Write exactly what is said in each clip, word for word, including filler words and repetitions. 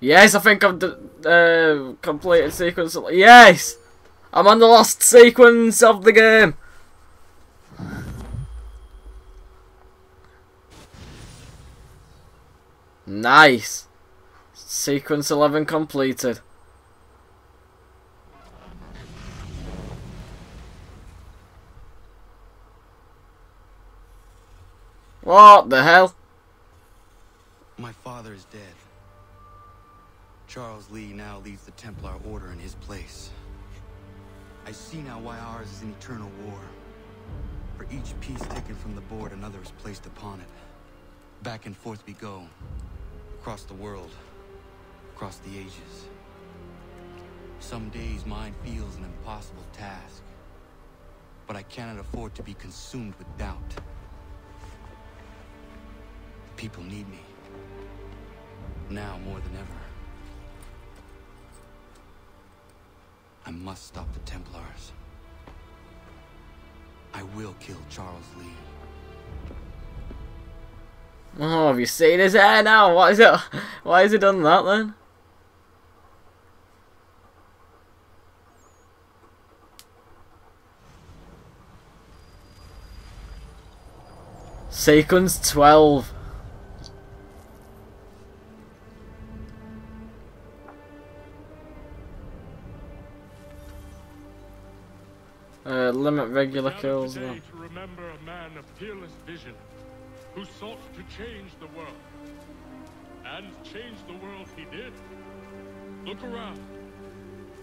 Yes, I think I've uh, completed sequence. Yes! I'm on the last sequence of the game! Nice! Sequence eleven completed. What the hell? My father is dead. Charles Lee now leads the Templar Order in his place. I see now why ours is an eternal war. For each piece taken from the board, another is placed upon it. Back and forth we go. Across the world. Across the ages. Some days mine feels an impossible task. But I cannot afford to be consumed with doubt. The people need me. Now more than ever. I must stop the Templars. I will kill Charles Lee. Oh, have you seen his hair now? What is it? Why has he done that then? Sequence twelve. Uh, limit regular kills. To remember a man of fearless vision who sought to change the world. And change the world he did. Look around.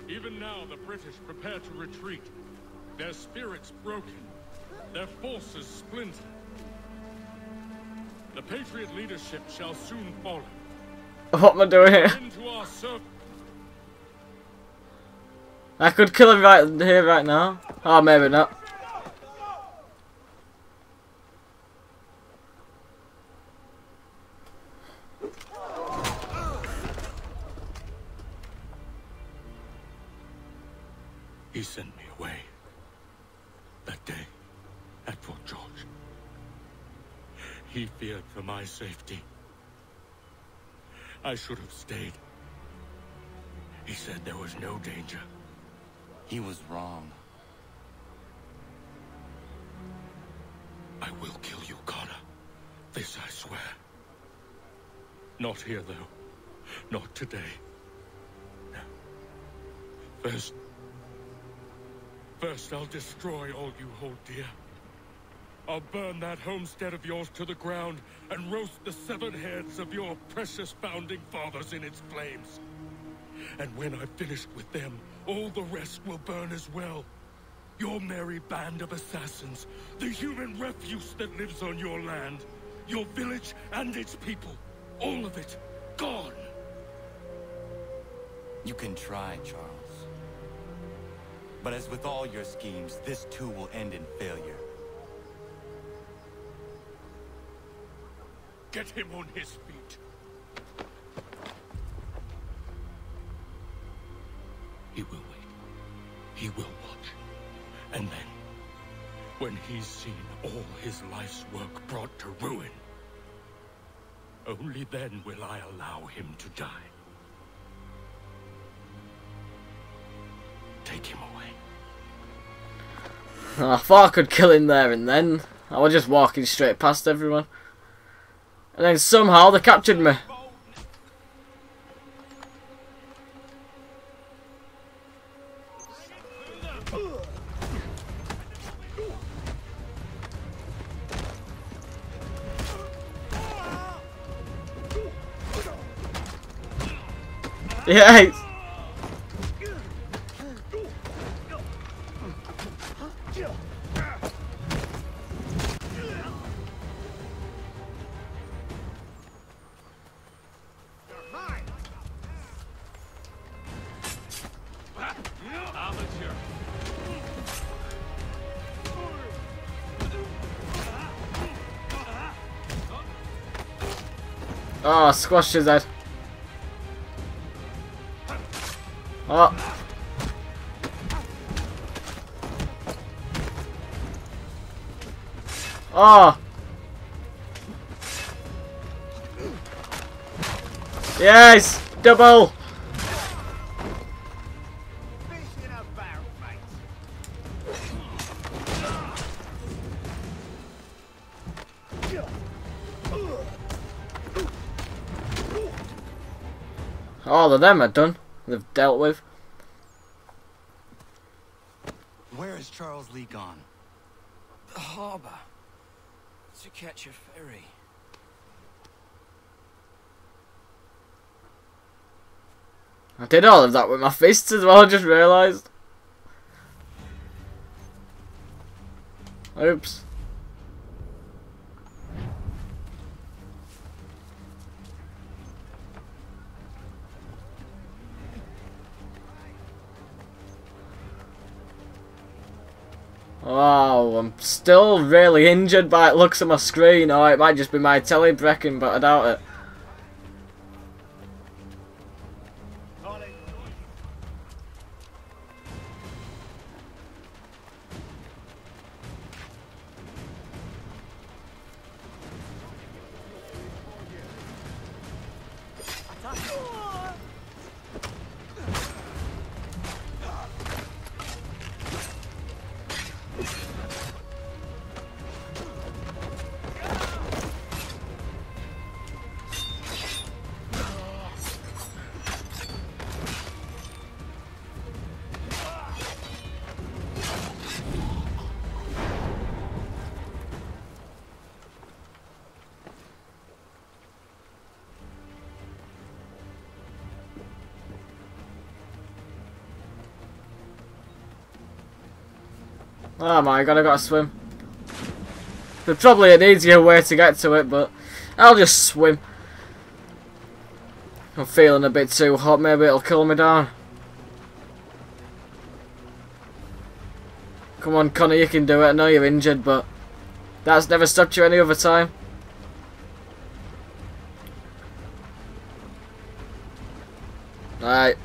Even now the British prepare to retreat. Their spirits broken. Their forces splintered. The Patriot leadership shall soon follow. What am I doing here? I could kill him right here, right now. Oh, maybe not. He sent me away that day at Fort George. He feared for my safety. I should have stayed. He said there was no danger. He was wrong. I will kill you, Connor. This I swear. Not here, though. Not today. No. First... First, I'll destroy all you hold dear. I'll burn that homestead of yours to the ground and roast the severed heads of your precious founding fathers in its flames. And when I've finished with them, all the rest will burn as well. Your merry band of assassins, the human refuse that lives on your land, your village and its people, all of it, gone. You can try, Charles. But as with all your schemes, this too will end in failure. Get him on his feet. He will wait. He will watch. And then, when he's seen all his life's work brought to ruin, only then will I allow him to die. Take him away. Oh, I thought I could kill him there and then. I was just walking straight past everyone. And then somehow they captured me. Yes! Oh, squash his head. Oh. Oh. Yes. Double! All of them are done. They've dealt with. Where is Charles Lee gone? The harbour. To catch a ferry. I did all of that with my fists as well, I just realised. Oops. Wow, I'm still really injured by it looks at my screen, or it might just be my telly breaking, but I doubt it. Oh my god, I gotta swim. There's probably an easier way to get to it, but I'll just swim. I'm feeling a bit too hot, maybe it'll cool me down. Come on, Connor, you can do it. I know you're injured, but that's never stopped you any other time. Alright.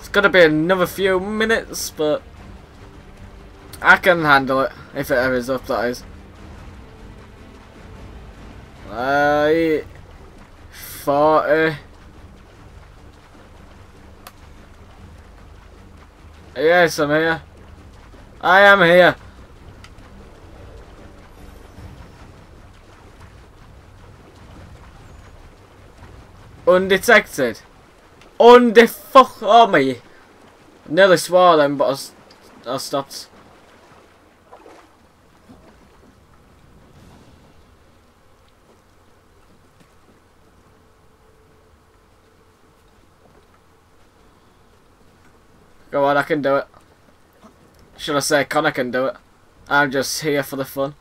It's gotta be another few minutes, but I can handle it, if it ever is up, that is. Right. forty. Yes, I'm here. I am here. Undetected. Undefuck. Oh, me. Nearly swore then, but I, I stopped. Go on, I can do it. Should I say Connor can do it? I'm just here for the fun.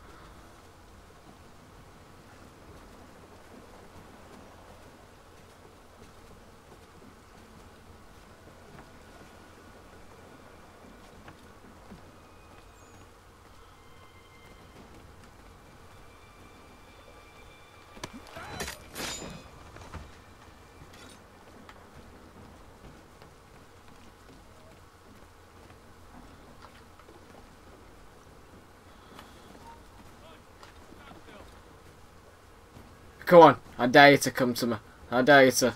Come on, I dare you to come to me. I dare you to.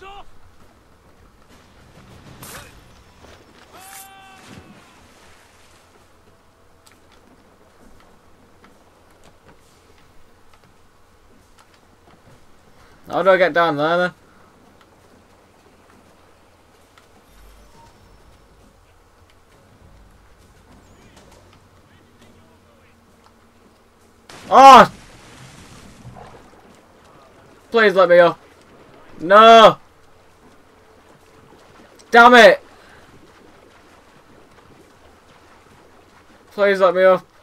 How do I get down there then? Oh! Please let me up. No! Damn it! Please let me up.